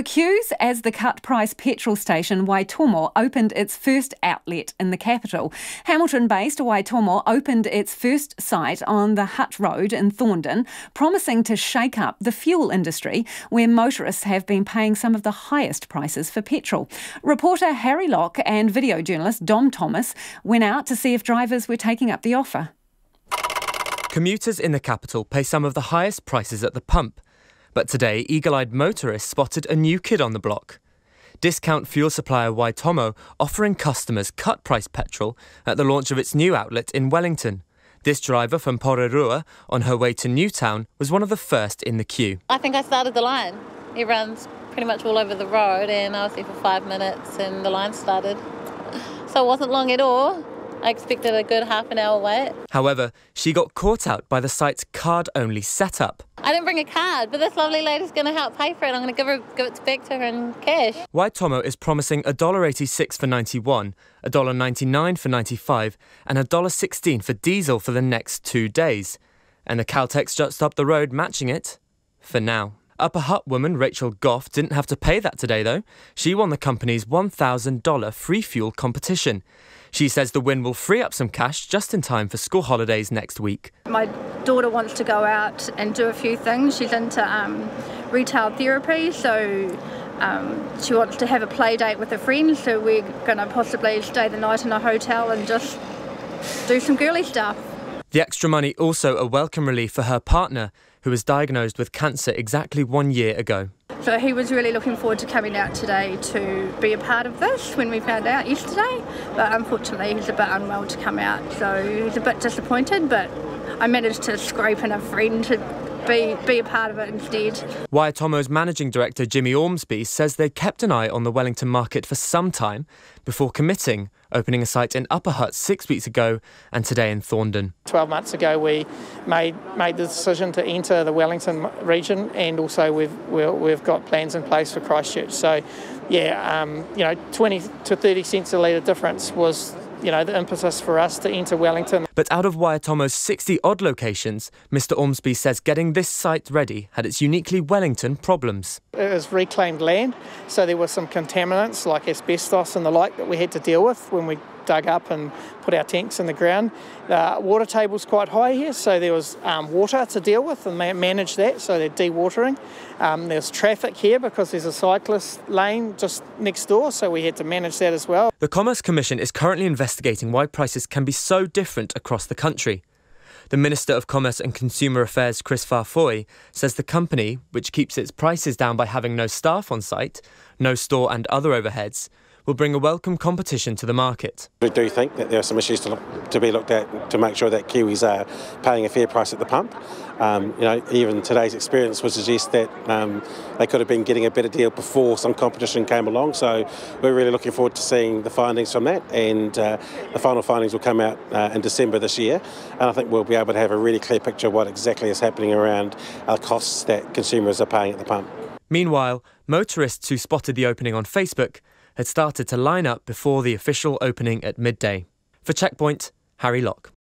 The queues as the cut-price petrol station Waitomo opened its first outlet in the capital. Hamilton-based Waitomo opened its first site on the Hutt Road in Thorndon, promising to shake up the fuel industry, where motorists have been paying some of the highest prices for petrol. Reporter Harry Lock and video journalist Dom Thomas went out to see if drivers were taking up the offer. Commuters in the capital pay some of the highest prices at the pump. But today, eagle-eyed motorists spotted a new kid on the block. Discount fuel supplier Waitomo offering customers cut-price petrol at the launch of its new outlet in Wellington. This driver from Porirua, on her way to Newtown, was one of the first in the queue. I think I started the line. Everyone's pretty much all over the road, and I was there for 5 minutes and the line started. So it wasn't long at all. I expected a good half an hour wait. However, she got caught out by the site's card-only setup. I didn't bring a card, but this lovely lady's going to help pay for it. I'm going to give it back to her in cash. Waitomo is promising $1.86 for 91, $1.99 for 95 and $1.16 for diesel for the next 2 days. And the Caltex just up the road matching it for now. Upper Hutt woman Rachel Goff didn't have to pay that today, though. She won the company's $1,000 free fuel competition. She says the win will free up some cash just in time for school holidays next week. My daughter wants to go out and do a few things. She's into retail therapy, so she wants to have a play date with her friends, so we're going to possibly stay the night in a hotel and just do some girly stuff. The extra money also a welcome relief for her partner, who was diagnosed with cancer exactly 1 year ago. So he was really looking forward to coming out today to be a part of this when we found out yesterday, but unfortunately he's a bit unwell to come out, so he's a bit disappointed, but I managed to scrape in a friend to be a part of it instead. Waitomo's managing director Jimmy Ormsby says they kept an eye on the Wellington market for some time before committing, opening a site in Upper Hutt 6 weeks ago and today in Thorndon. 12 months ago we made the decision to enter the Wellington region, and also we've got plans in place for Christchurch. So yeah, you know, 20 to 30 cents a litre difference was, you know, the impetus for us to enter Wellington. But out of Waitomo's 60-odd locations, Mr Ormsby says getting this site ready had its uniquely Wellington problems. It was reclaimed land, so there were some contaminants like asbestos and the like that we had to deal with when we dug up and put our tanks in the ground. Water table's quite high here, so there was water to deal with and manage that, so they're dewatering. There's traffic here because there's a cyclist lane just next door, so we had to manage that as well. The Commerce Commission is currently investigating why prices can be so different across the country. The Minister of Commerce and Consumer Affairs, Chris Farfoy, says the company, which keeps its prices down by having no staff on site, no store and other overheads, will bring a welcome competition to the market. We do think that there are some issues to be looked at to make sure that Kiwis are paying a fair price at the pump. You know, even today's experience would suggest that they could have been getting a better deal before some competition came along, so we're really looking forward to seeing the findings from that, and the final findings will come out in December this year, and I think we'll be able to have a really clear picture of what exactly is happening around the costs that consumers are paying at the pump. Meanwhile, motorists who spotted the opening on Facebook had started to line up before the official opening at midday. For Checkpoint, Harry Lock.